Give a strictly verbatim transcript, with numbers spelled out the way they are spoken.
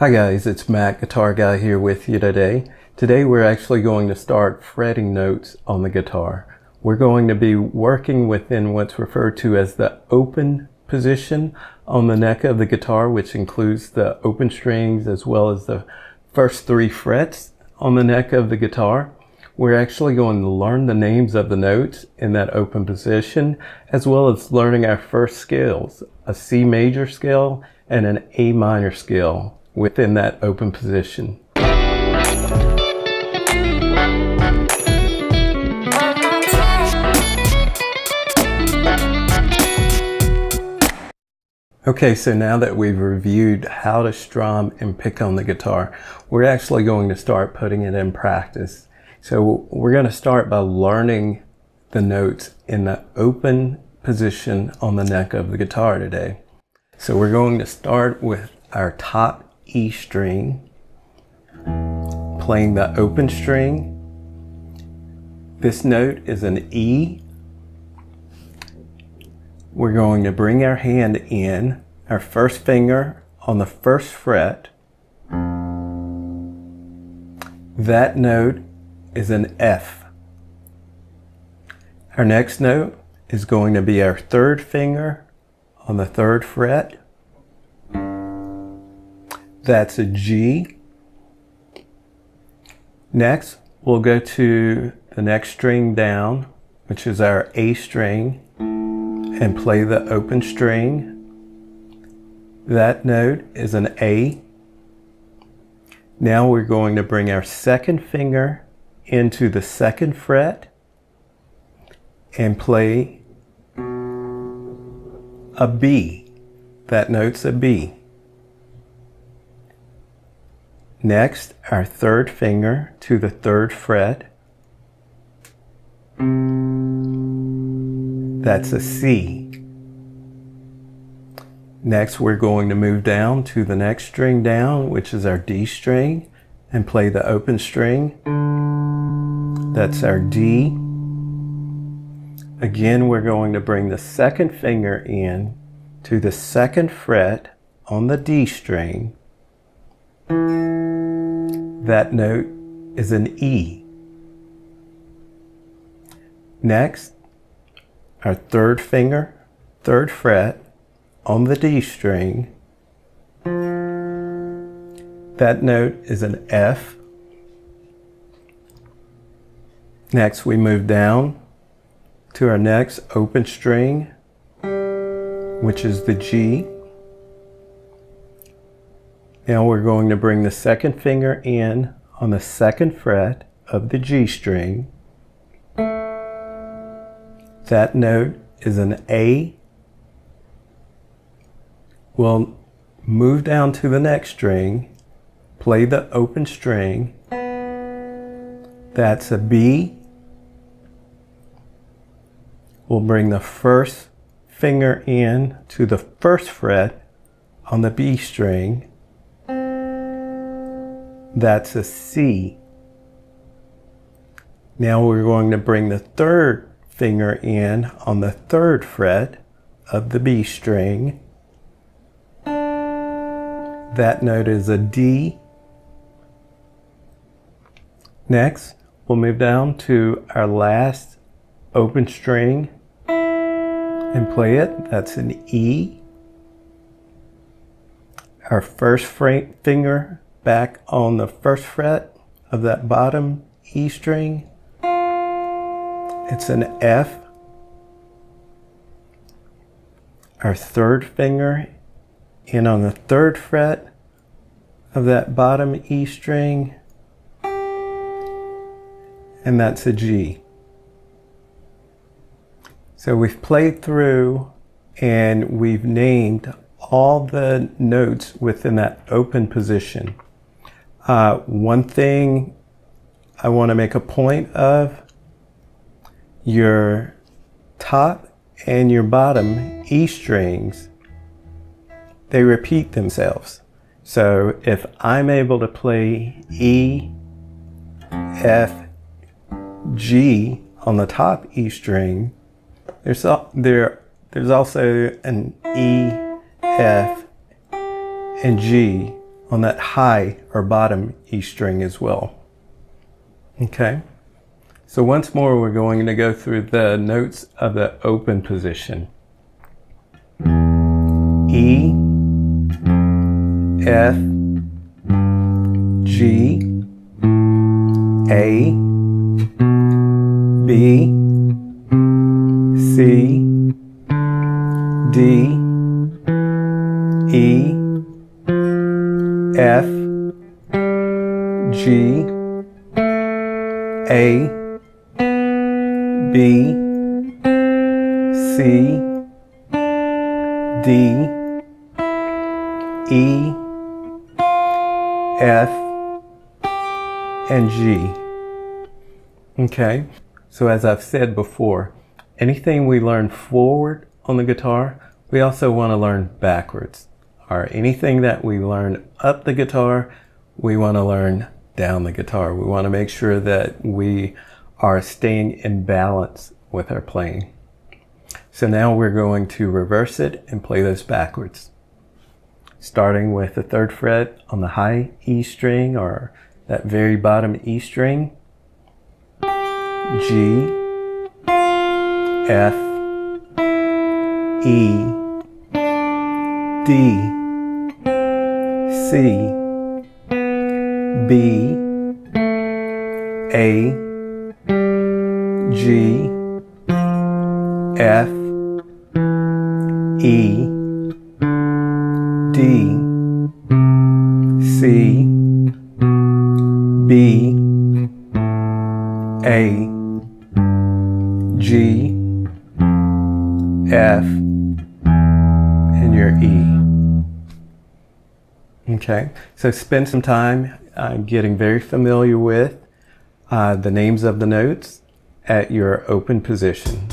Hi guys, it's Mac Guitar Guy here with you today. Today we're actually going to start fretting notes on the guitar. We're going to be working within what's referred to as the open position on the neck of the guitar, which includes the open strings as well as the first three frets on the neck of the guitar. We're actually going to learn the names of the notes in that open position, as well as learning our first scales, a C major scale and an A minor scale, within that open position. Okay, so now that we've reviewed how to strum and pick on the guitar, we're actually going to start putting it in practice. So we're going to start by learning the notes in the open position on the neck of the guitar today. So we're going to start with our top E string, playing the open string. This note is an E. We're going to bring our hand in, our first finger on the first fret. That note is an F. Our next note is going to be our third finger on the third fret. That's a G. Next, we'll go to the next string down, which is our A string, and play the open string. That note is an A. Now we're going to bring our second finger into the second fret and play a B. That note's a B. Next, our third finger to the third fret. That's a C. Next, we're going to move down to the next string down, which is our D string, and play the open string. That's our D. Again, we're going to bring the second finger in to the second fret on the D string. That note is an E. Next, our third finger, third fret on the D string. That note is an F. Next, we move down to our next open string, which is the G. Now we're going to bring the second finger in on the second fret of the G string. That note is an A. We'll move down to the next string, play the open string. That's a B. We'll bring the first finger in to the first fret on the B string. That's a C. Now we're going to bring the third finger in on the third fret of the B string. That note is a D. Next, we'll move down to our last open string and play it. That's an E. Our first finger back on the first fret of that bottom E string. It's an F. Our third finger in on the third fret of that bottom E string. And that's a G. So we've played through and we've named all the notes within that open position. Uh, one thing I want to make a point of, your top and your bottom E strings, they repeat themselves. So if I'm able to play E, F, G on the top E string, there's, there, there's also an E, F, and G on that high or bottom E string as well. Okay, so once more we're going to go through the notes of the open position. E, F, G, A, B, C, D, E, F, G, A, B, C, D, E, F, and G. Okay, so as I've said before, anything we learn forward on the guitar, we also want to learn backwards. Or anything that we learn up the guitar, we want to learn down the guitar. We want to make sure that we are staying in balance with our playing. So now we're going to reverse it and play those backwards. Starting with the third fret on the high E string, or that very bottom E string. G, F, E, D, C, B, A, G, F, E, D, C, B, A, G, F, and your E. Okay, so spend some time uh, getting very familiar with uh, the names of the notes at your open position.